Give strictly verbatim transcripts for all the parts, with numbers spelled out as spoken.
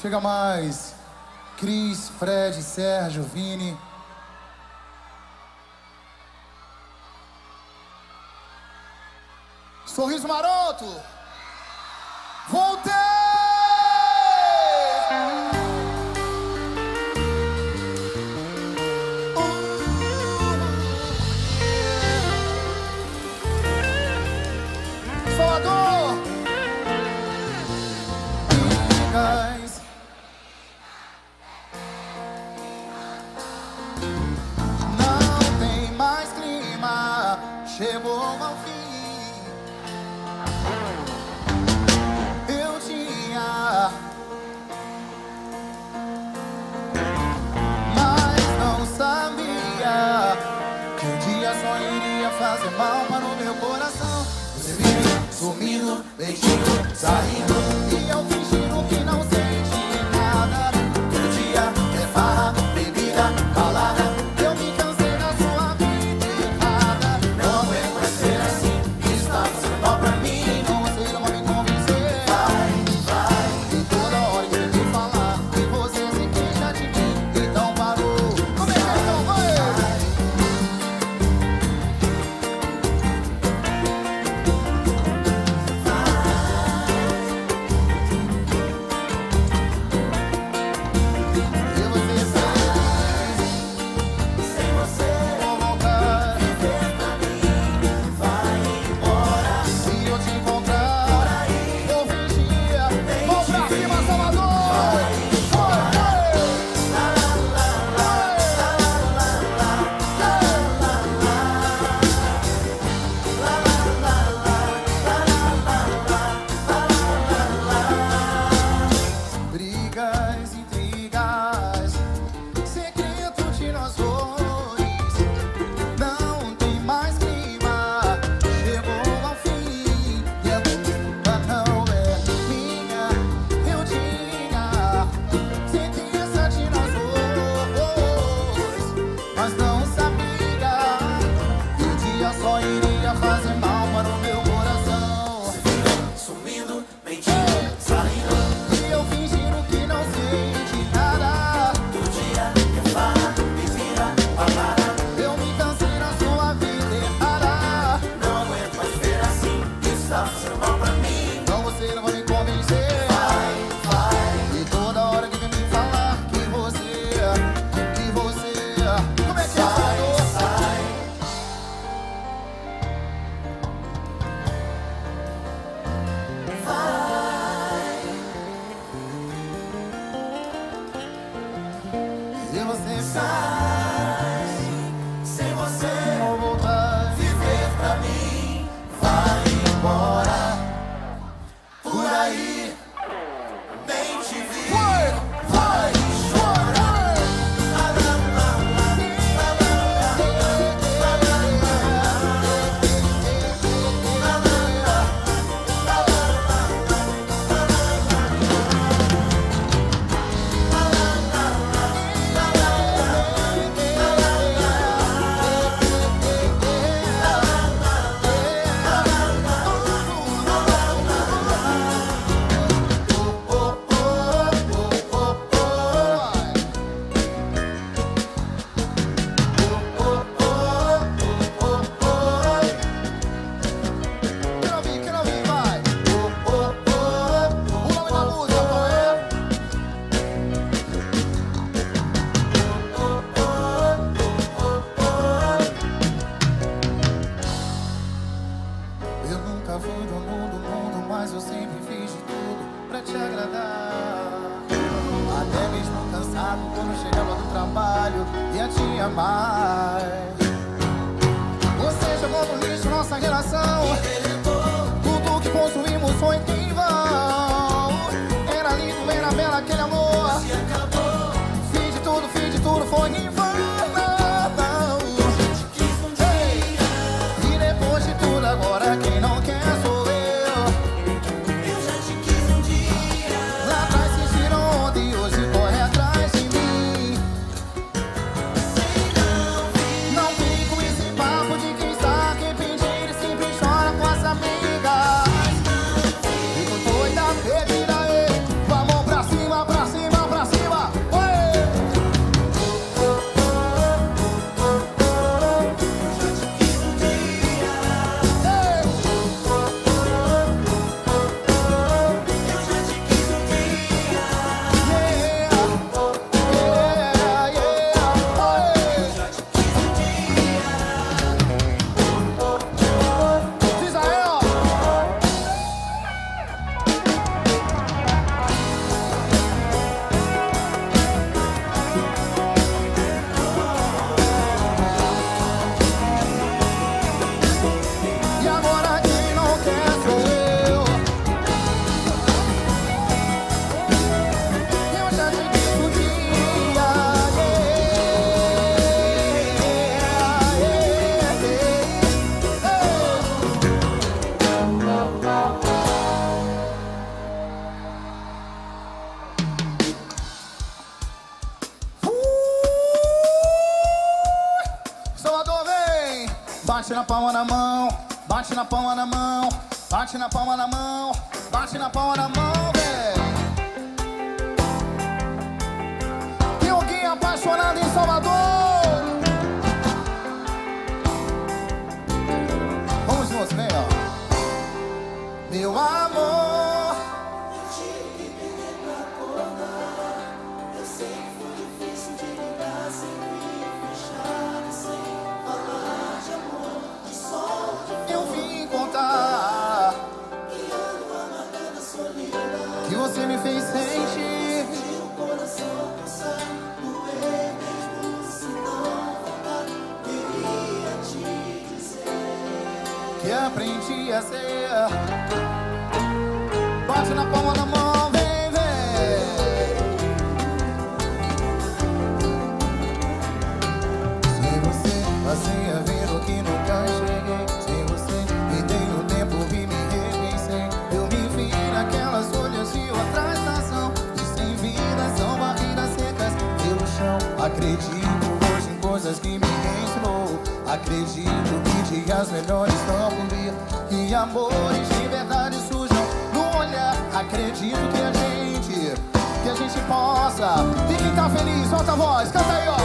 Chega mais. Cris, Fred, Sérgio, Vini. Sorriso Maroto. Voltei! Uh! Salvador! Guys. Não tem mais clima, chegou ao fim. Fazer mal para o meu coração. Você vive sumindo, beijinho, saindo, e eu fingindo que não senti nada. Todo dia é farra, bebida, balada. Eu me cansei da sua vida errada. Não é pra ser assim, está fazendo mal pra mim. Não sei, não vai me convencer. Vai, vai. E toda hora que eu te falar que você se queixa de mim, então parou. Como é que então vai? bate na palma na mão, bate na palma na mão, bate na palma na mão, bate na palma na mão, velho. Tem alguém apaixonado em Salvador? Vamos nós, vem, ó. Meu amor, eu tive que perder pra acordar. Eu sei que foi difícil de lidar, sempre fechado, sem falar de amor, de sol, de flor. Eu vim contar que ando amargada da solidão, que você me fez sentir, sentir o coração pulsar, doer mesmo se não voltar. Queria te dizer que aprendi a ser. Bate na palma da mão. Passei a ver o que nunca cheguei. Sem você me dei um tempo e me repensei. Eu me vi naquelas olhas de outra estação, e sem vida são barreiras secas pelo chão. Acredito hoje em coisas que me ensinou. Acredito que dias melhores estão por vir, que amores de verdade surjam no olhar. Acredito que a gente, que a gente possa. E quem tá feliz, solta a voz, canta aí, ó.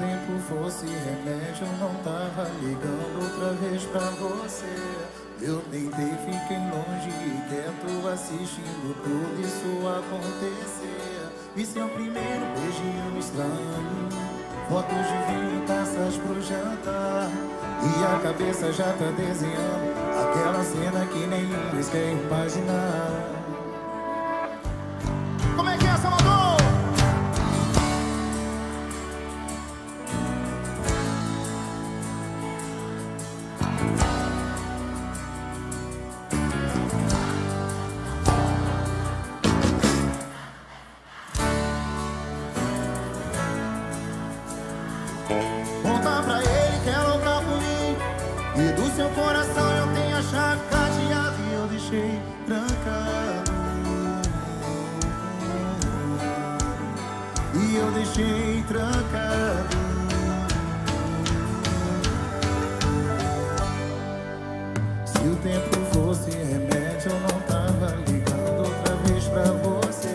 tempo fosse remédio, eu não tava ligando outra vez pra você. Eu tentei, fiquei longe e quieto, assistindo tudo isso acontecer. Vi seu primeiro beijinho estranho, fotos de vinho e taças pro jantar. E a cabeça já tá desenhando aquela cena que nenhum mais quer imaginar. Como é que é, Salvador? Conta pra ele que ela tá por mim, e do seu coração eu tenho a chave cadeada e eu deixei trancado. E eu deixei trancado. Se o tempo fosse remédio, eu não tava ligando outra vez pra você.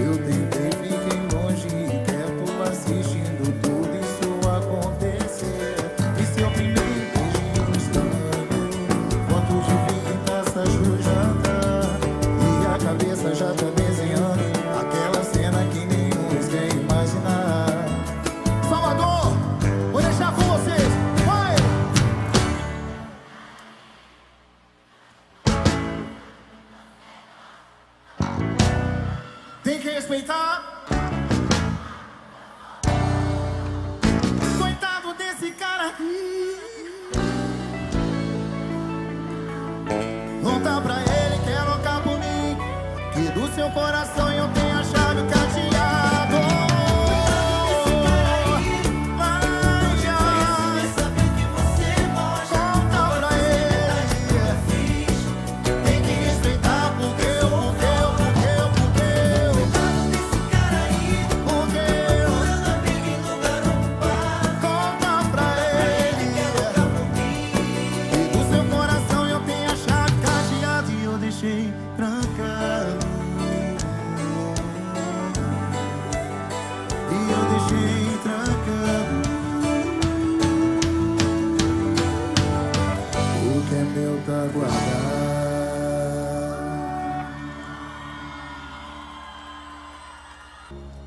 Eu tentei, fiquei longe e quieto, assistindo tudo isso acontecer. E seu primeiro beijinho estranho, fotos de vinho e taças pro jantar. E a cabeça já tá desenhando aquela cena que nem imaginar. Salvador, vou deixar com vocês. Vai! Tem que respeitar. Coitado desse cara aqui. Conta pra ele que é louca por mim, que do seu coração eu tenho a chave cadeada.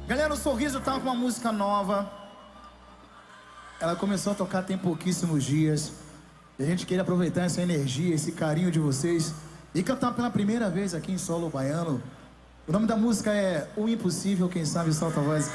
Galera, o Sorriso tá com uma música nova. Ela começou a tocar tem pouquíssimos dias. E a gente queria aproveitar essa energia, esse carinho de vocês e cantar pela primeira vez aqui em solo baiano. O nome da música é O Impossível, quem sabe solta a voz.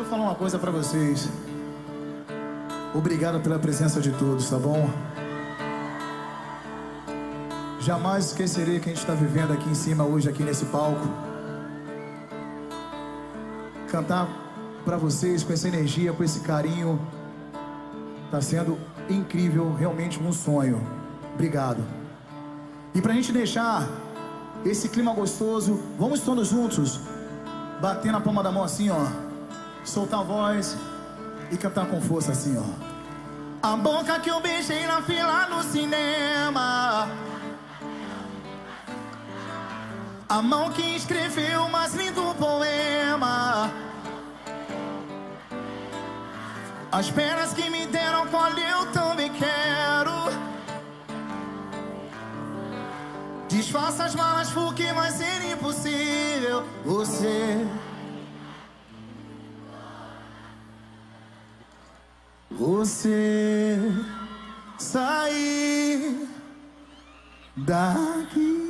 Deixa eu falar uma coisa pra vocês. Obrigado pela presença de todos, tá bom? Jamais esquecerei o que a gente está vivendo aqui em cima hoje, aqui nesse palco. Cantar pra vocês com essa energia, com esse carinho, tá sendo incrível, realmente um sonho. Obrigado. E pra gente deixar esse clima gostoso, vamos todos juntos bater na palma da mão assim, ó. Soltar a voz e cantar com força assim, ó. A boca que eu beijei na fila no cinema, a mão que escreveu o mais lindo poema, as pernas que me deram qual eu também quero. Desfaça as malas porque vai ser impossível você. Você sair daqui.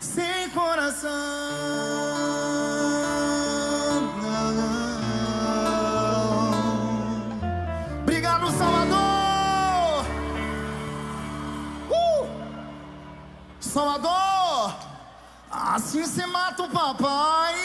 Sem coração, não, não. Obrigado, Salvador. uh! Salvador, assim você mata o papai.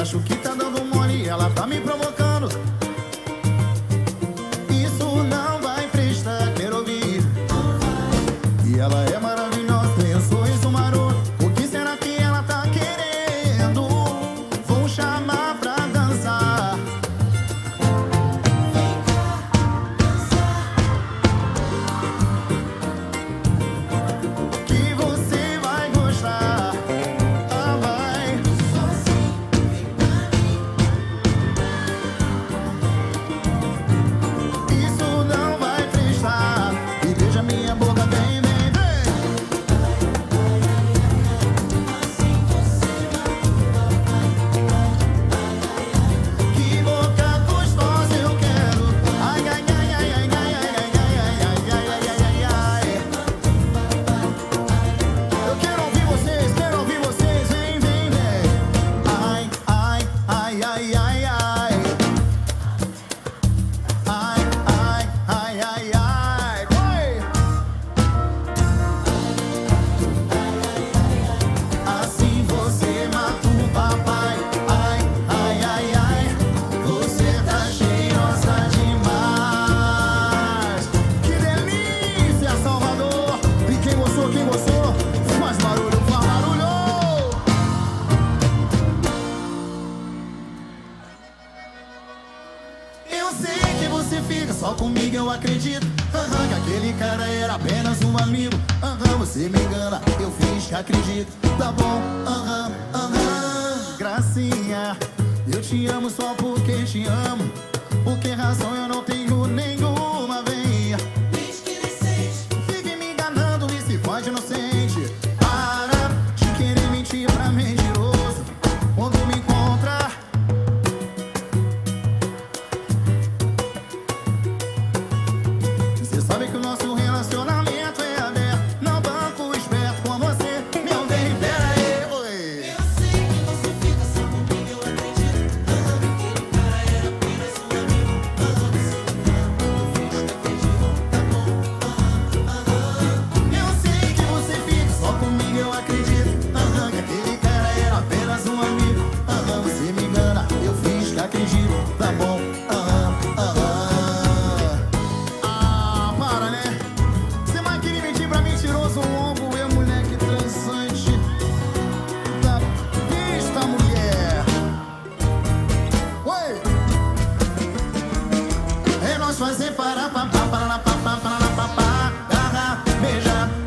Acho que tá dando mole, ela tá me provocando. Isso não vai prestar, quero ouvir. E ela é maravilhosa, tem um sorriso maroto. O que será que ela tá querendo? Vou chamar pra dançar. Vem cá, dançar. Que você vai gostar. Só comigo eu acredito, uhum, que aquele cara era apenas um amigo. Uhum, você me engana, eu fiz que acredito. Tá bom, aham, uhum, aham, uhum. Gracinha, eu te amo só porque te amo. Por que razão eu não tenho nenhuma, vem. Diz que nem sente, fique me enganando e se faz inocente. Para de querer mentir pra mentiroso. Quando me encontrar, sabe que o nosso relacionamento é aberto. Não banco esperto com você, meu bem, pera aí, oi. Eu sei que você fica só comigo, eu acredito. Aham, aquele cara era apenas um amigo. Aham, você não.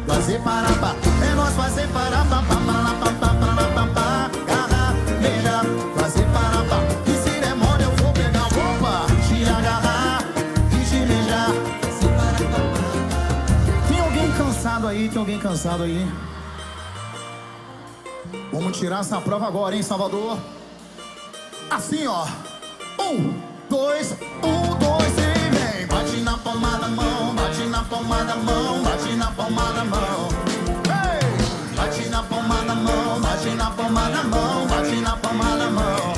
fazer parapá, é nós fazer parapá, papalá, papapá, papá, carrameira, fazer parapá, que se demora eu vou pegar roupa, te agarrar e te beijar, se parapá. Tem alguém cansado aí? Tem alguém cansado aí? Vamos tirar essa prova agora, hein, Salvador? Assim, ó. Um, dois, um, dois e vem. Bate na palma da mão, bate na palma da mão, bate na palma da mão. Ei! Bate na palma da mão, bate na palma da mão, bate na palma da mão.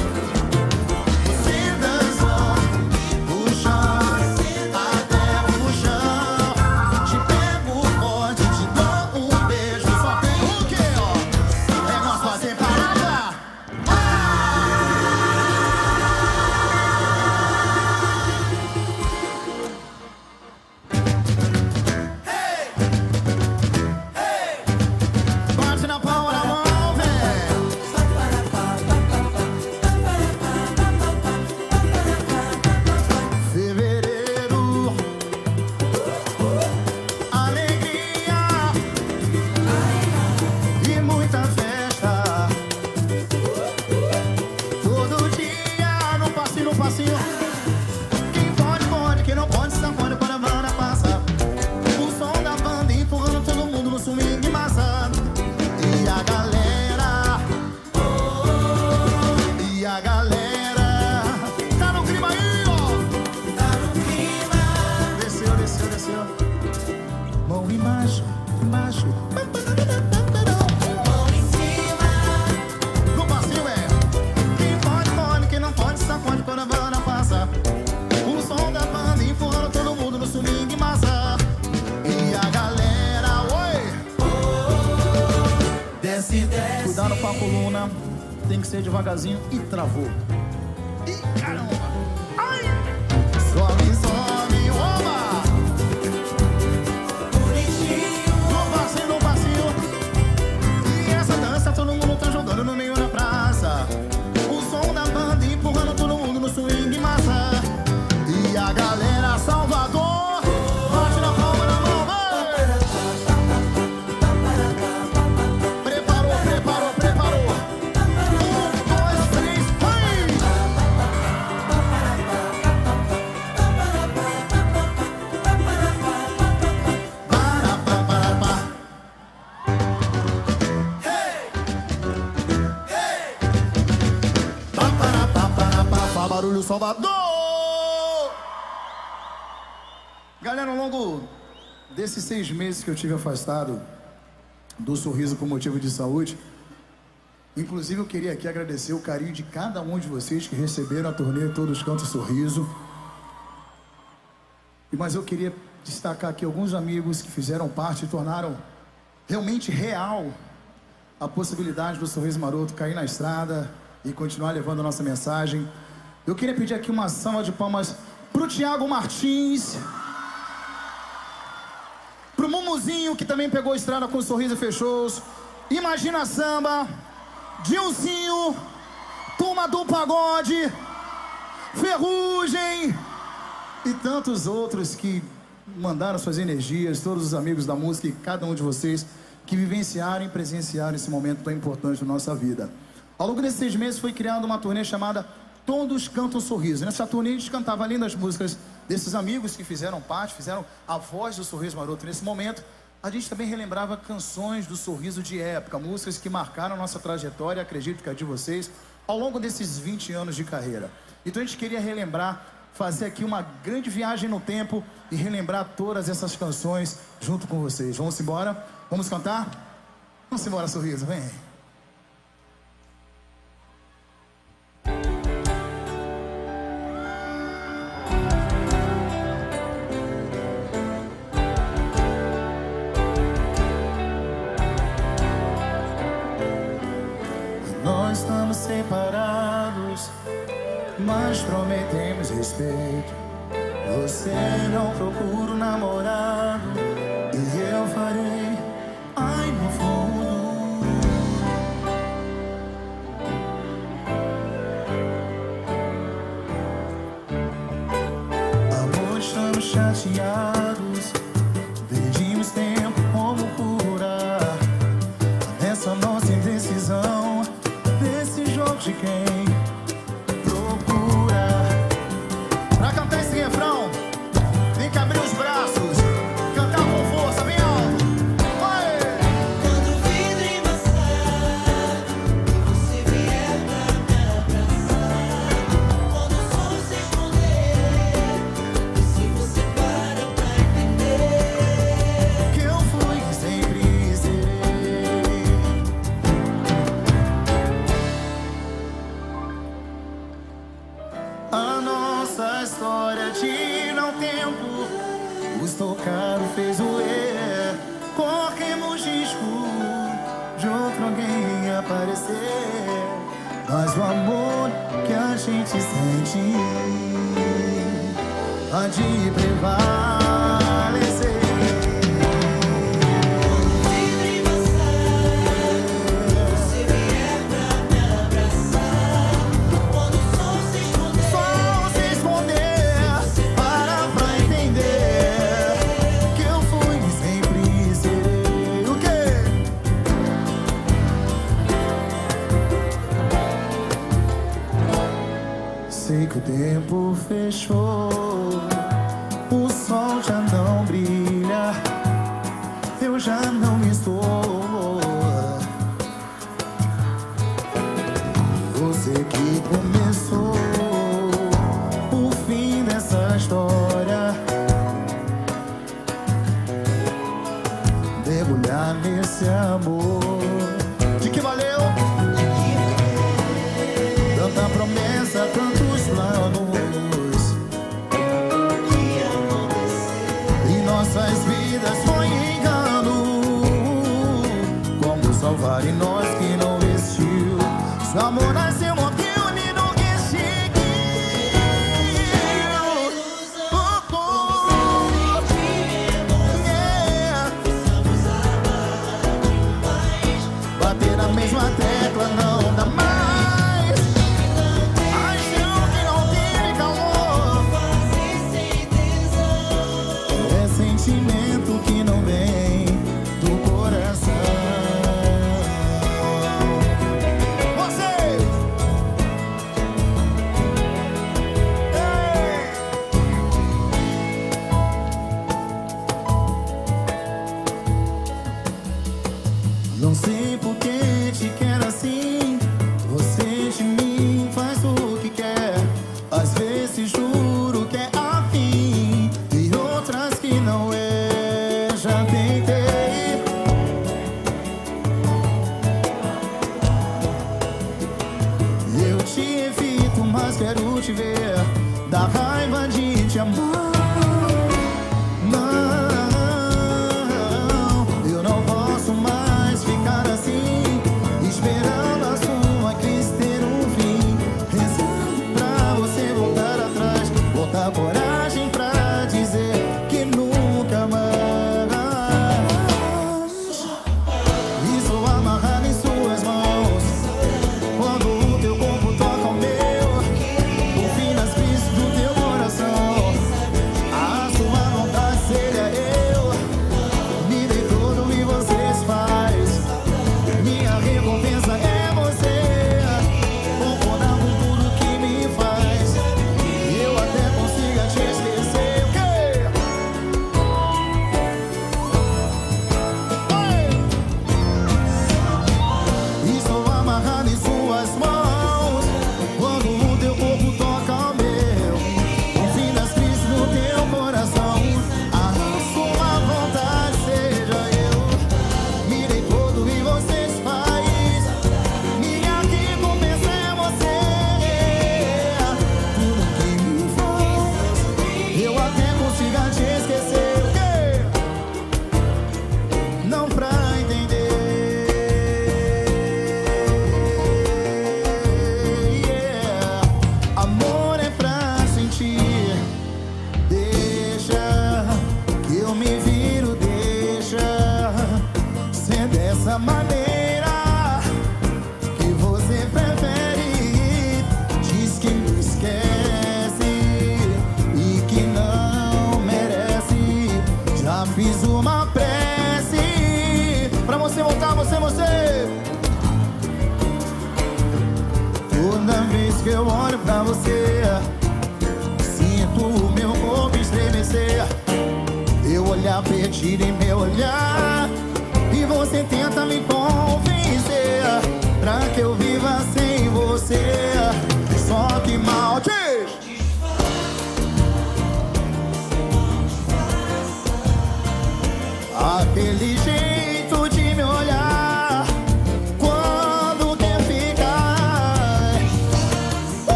Cuidado com a coluna, tem que ser devagarzinho e travou. Ih, caramba! Ai! Sobe, sobe, oba! Bonitinho! No passinho, no passinho! E essa dança todo mundo tá jogando no meio da praça. O som da banda empurrando todo mundo no swing massa. E a galera Salvador! Barulho Salvador! Galera, ao longo desses seis meses que eu tive afastado do Sorriso por motivo de saúde, inclusive eu queria aqui agradecer o carinho de cada um de vocês que receberam a turnê Todos Cantos Sorriso. Mas eu queria destacar aqui alguns amigos que fizeram parte e tornaram realmente real a possibilidade do Sorriso Maroto cair na estrada e continuar levando a nossa mensagem. Eu queria pedir aqui uma salva de palmas pro Thiago Martins, pro Mumuzinho, que também pegou a estrada com Sorriso e fechou, Imagina a Samba, Dilzinho, Turma do Pagode, Ferrugem e tantos outros que mandaram suas energias, todos os amigos da música e cada um de vocês que vivenciaram e presenciaram esse momento tão importante da nossa vida. Ao longo desses seis meses foi criada uma turnê chamada Todos Cantam Sorriso. Nessa turnê a gente cantava além das músicas desses amigos que fizeram parte, fizeram a voz do Sorriso Maroto nesse momento. A gente também relembrava canções do Sorriso de época, músicas que marcaram nossa trajetória, acredito que a de vocês, ao longo desses vinte anos de carreira. Então a gente queria relembrar, fazer aqui uma grande viagem no tempo e relembrar todas essas canções junto com vocês. Vamos embora? Vamos cantar? Vamos embora, Sorriso, vem! Estamos separados, mas prometemos respeito. Você não procura um namorado e eu farei, ai, no fundo. Amor, estamos chateados, perdemos tempo como desaparecer, mas o amor que a gente sente há de prevalecer. O tempo fechou, o sol já não brilha, eu já não estou. Você que começou o fim dessa história, mergulhar nesse amor. De que valeu? Tanta promessa, tanta planos. E nossas vidas foi engano. Como salvar em nós que não vestiu? Seu amor nasceu uma reunião que seguiu. Oh, oh, yeah. Bater na mesma tecla não dá mais. Não sei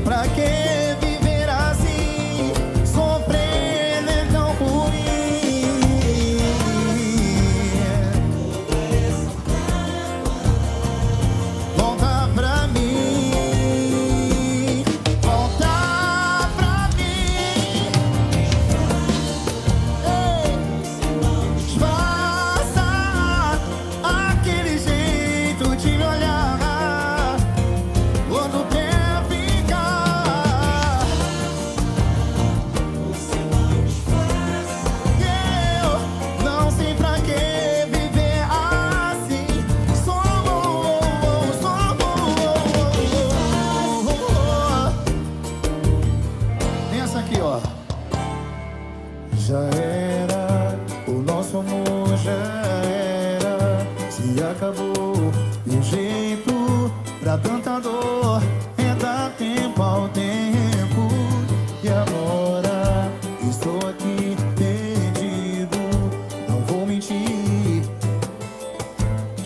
pra que viver assim. já era, o nosso amor já era. Se acabou, e o jeito pra tanta dor é dar tempo ao tempo. E agora estou aqui perdido, não vou mentir,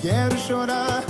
quero chorar.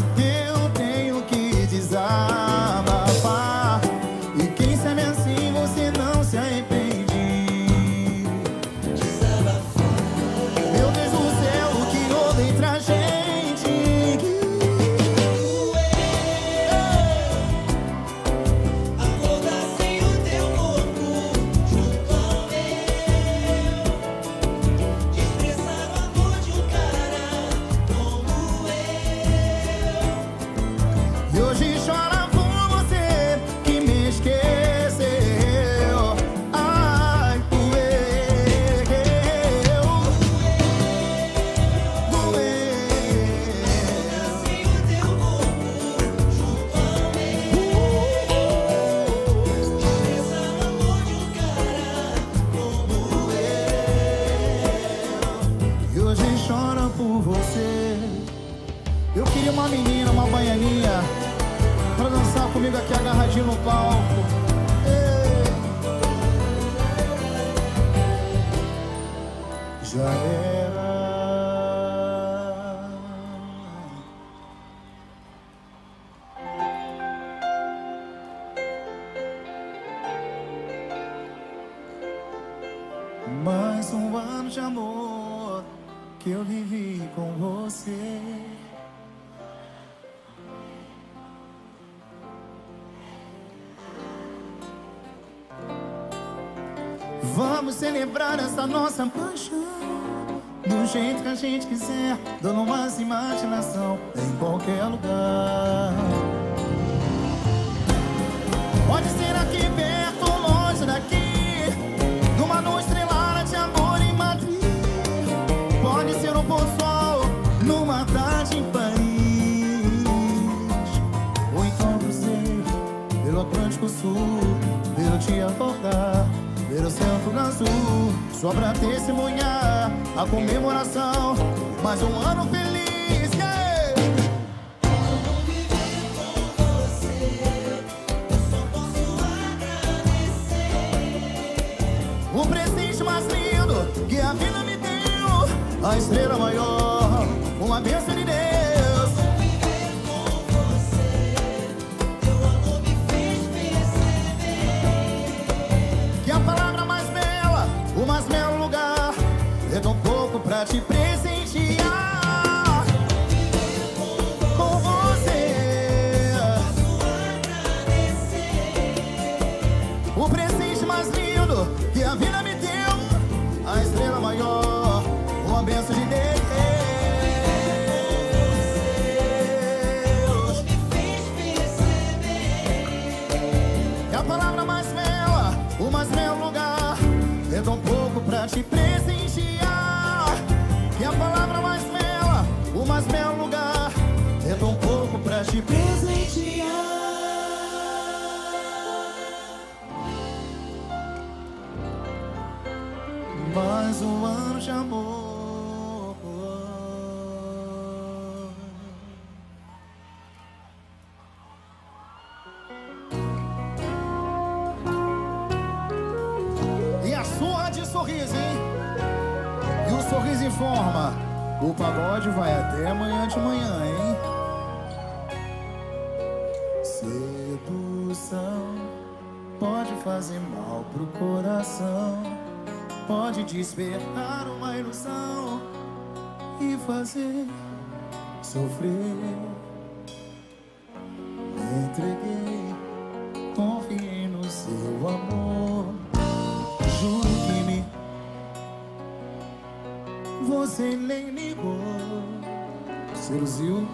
Mais um ano de amor que eu vivi com você. Vamos celebrar essa nossa paixão do jeito que a gente quiser, dando umas imaginação em qualquer lugar. Pode ser aqui perto ou longe daqui, numa noite estrelada de amor em Madrid. Pode ser um pôr do sol numa tarde em Paris, ou então você pelo Atlântico Sul, ver o dia acordar, ver o céu azul, só pra testemunhar a comemoração, mais um ano feliz. Que a vida me deu, a estrela maior, uma bênção de Deus. Conviver com você, teu amor me fez perceber que a palavra mais bela, o mais belo lugar, é tão pouco pra te presentear. Pra te presentear, que a palavra mais bela, o mais belo lugar, é tão pouco pra te presentear. Mais um ano de amor. Sorriso, hein? E o sorriso informa. O pagode vai até amanhã de manhã, hein? Sedução pode fazer mal pro coração, pode despertar uma ilusão e fazer sofrer. Me entreguei, confiei no seu amor. Juro que me... Você nem ligou, se ilusiu.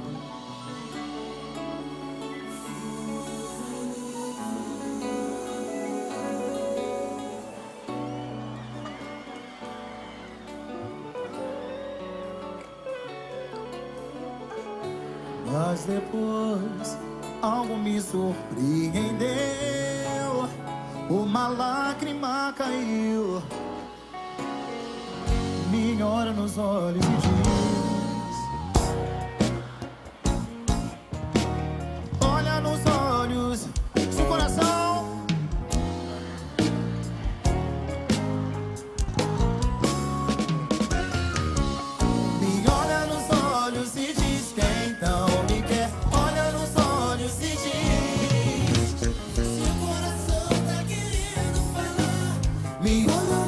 Mas depois algo me surpreendeu, uma lágrima caiu meus olhos e diz: olha nos olhos seu coração. Me olha nos olhos e diz quem não me quer. Olha nos olhos e diz: seu coração tá querendo falar. Me olha.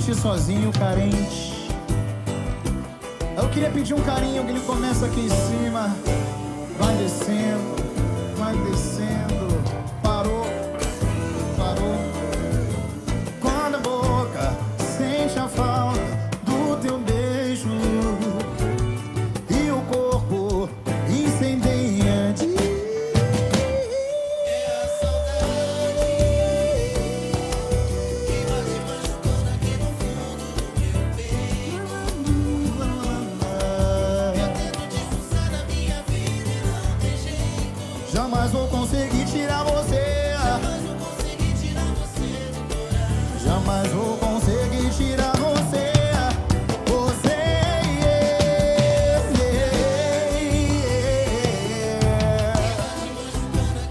sentir sozinho, carente. Eu queria pedir um carinho que ele começa aqui em cima, vai descendo, vai descendo. Parou, parou. Quando a boca sente a falta do teu beijo e o corpo incendeia de saudade que vai te machucando aqui no fundo do meu peito. Eu tento te expulsar da minha vida e não tem jeito. Jamais vou conseguir tirar você. Mas vou conseguir tirar você, você, yeah, yeah,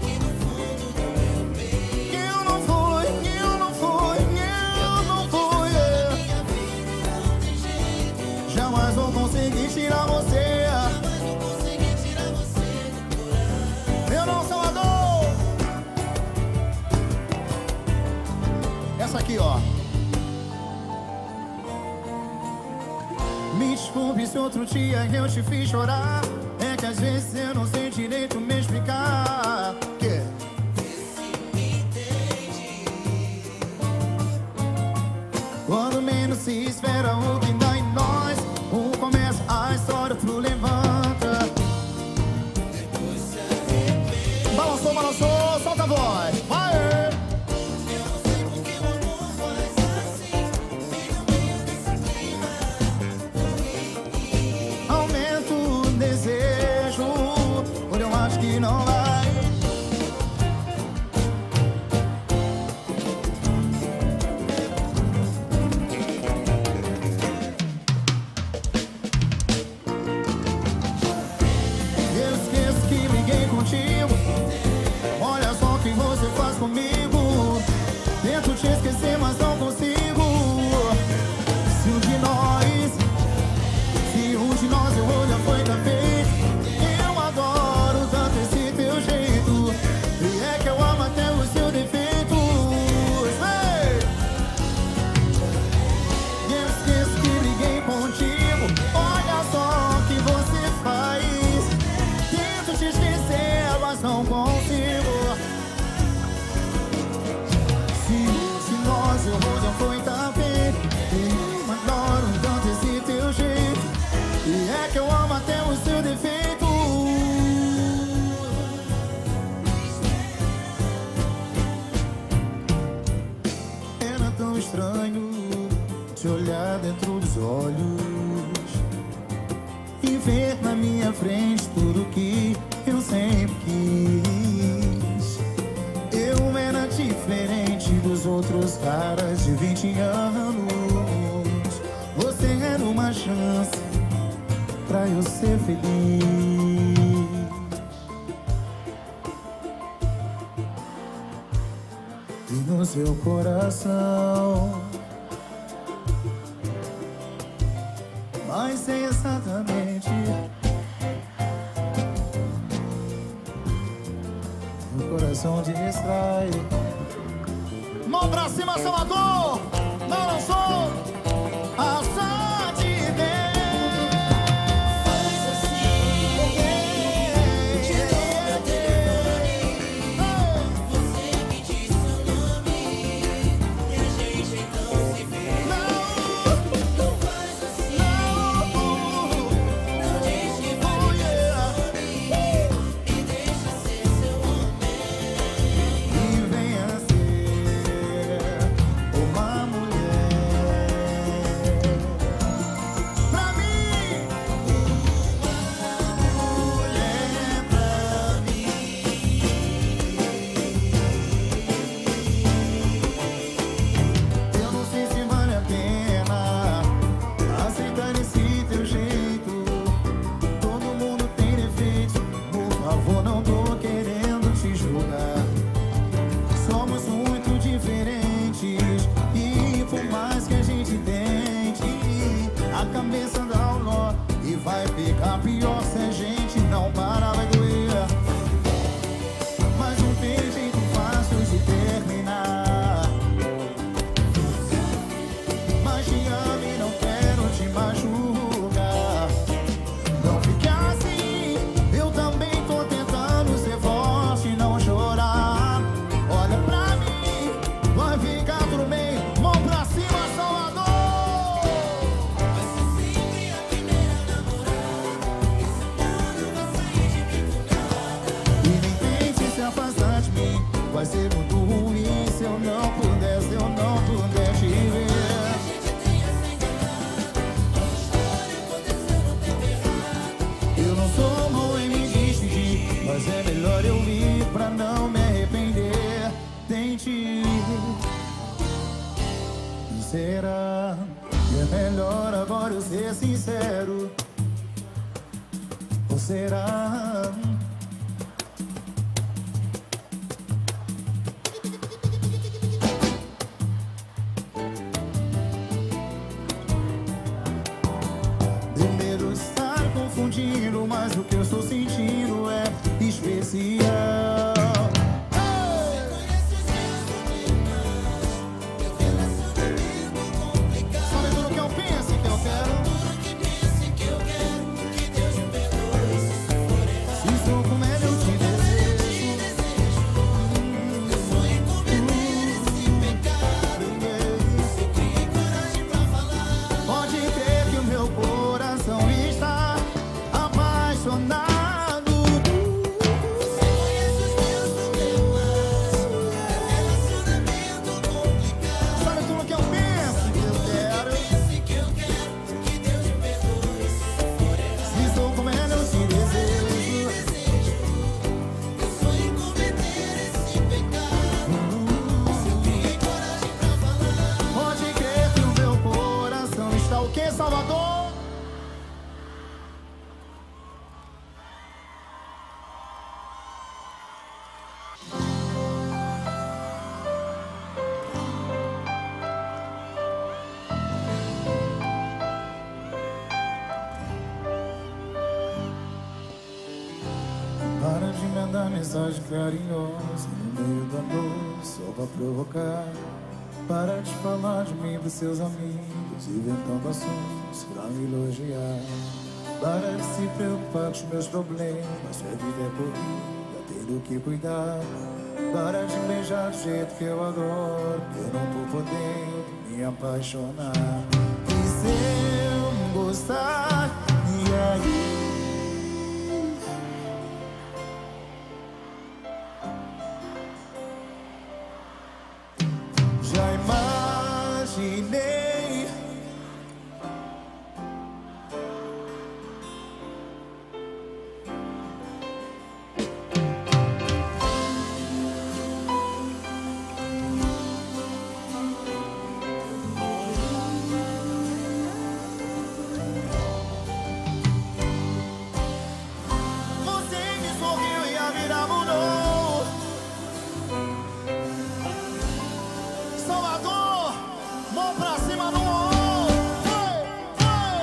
yeah. Que eu não fui, que eu não fui, que eu não fui, yeah. Jamais vou conseguir tirar você. Aqui, ó. Me desculpe se outro dia eu te fiz chorar. É que às vezes eu não sei direito me explicar. Que? Se me entende. Quando menos se espera o que dá em nós, um começa, a história pro levanta. Depois se arrepende. Balançou, balançou, solta a voz. Vai! vai ser muito ruim se eu não puder, se eu não puder te ver. Eu não sou bom em me despedir, mas é melhor eu ir pra não me arrepender. Tente ir. Será que é melhor agora eu ser sincero? Ou será? Mas o que eu estou sentindo é especial. Você conhece os meus problemas, meu relacionamento complicado. Sabe tudo que eu penso que eu quero, tudo que penso que eu quero. Que Deus me perdoe se sofrer. Se estou com medo eu te desejo. Eu sonhei com meter esse pecado. Se criei coragem pra falar. Pode ter que o meu coração está apaixonado. Você conhece os meus problemas, meu relacionamento complicado. Sabe tudo que eu penso que eu quero, penso que eu quero. Que Deus me perdoe se for errado. Se estou com ela eu te desejo. Eu sonho em cometer esse pecado. Se eu criei coragem pra falar. Pode crer que o meu coração está o que, Salvador? Para de mandar mensagem carinhosa no meio da noite só pra provocar. Para de falar de mim pros seus amigos, inventando assuntos pra me elogiar. Para de se preocupar com os meus problemas, sua vida é corrida, tenho que cuidar. Para de beijar do jeito que eu adoro, eu não tô podendo me apaixonar. E se eu não gostar, e aí? Imaginei você me sorriu e a vida mudou. Salvador, mão pra cima no ombro, hey, hey.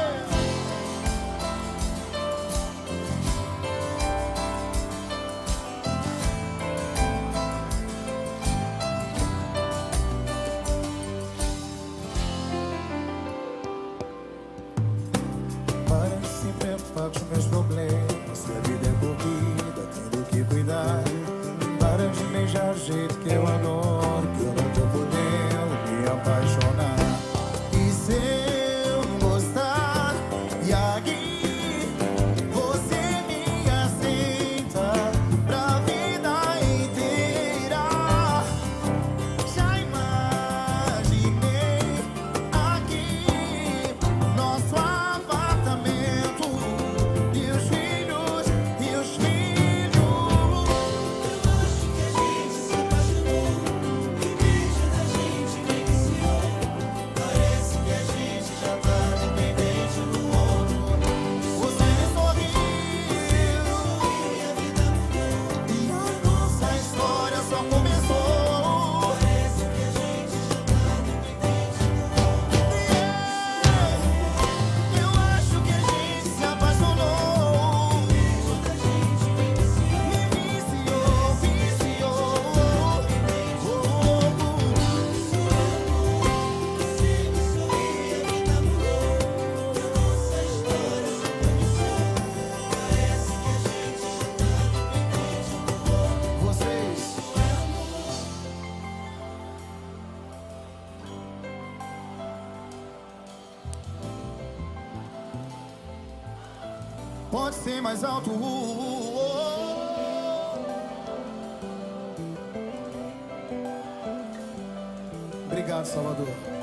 Para de se preocupar com os meus problemas, sua vida é corrida, tendo que cuidar. Para de beijar o jeito que eu adoro, que eu não tô podendo me apaixonar. E se eu não gostar, e aqui você me aceita pra vida inteira. Já imaginei aqui nosso apartamento e os filhos, e os filhos. Eu acho que a gente se apaixonou, que beijo da gente me viciou. Parece que a gente já tá dependente do outro. Você me sorriu e a vida mudou. E a nossa história só começou. Parece que a gente já tá dependente do outro. Eu acho que a gente se apaixonou. Beijo da gente me viciou. Me viciou, viciou. Você me sorriu e a vida mudou. E a nossa história só começou. Parece que a gente já tá dependente do outro. Vocês. Pode ser mais alto. uh, uh, uh, uh. Obrigado, Salvador.